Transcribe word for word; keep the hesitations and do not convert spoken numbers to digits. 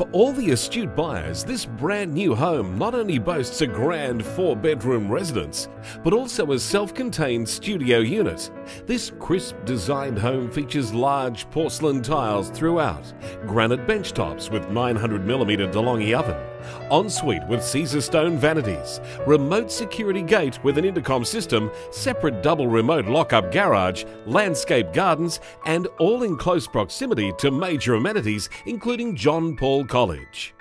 For all the astute buyers, this brand new home not only boasts a grand four-bedroom residence, but also a self-contained studio unit. This crisp designed home features large porcelain tiles throughout, granite benchtops with nine hundred millimeter DeLonghi oven, ensuite with Caesarstone vanities, remote security gate with an intercom system, separate double remote lock-up garage, landscape gardens, and all in close proximity to major amenities including John Paul College.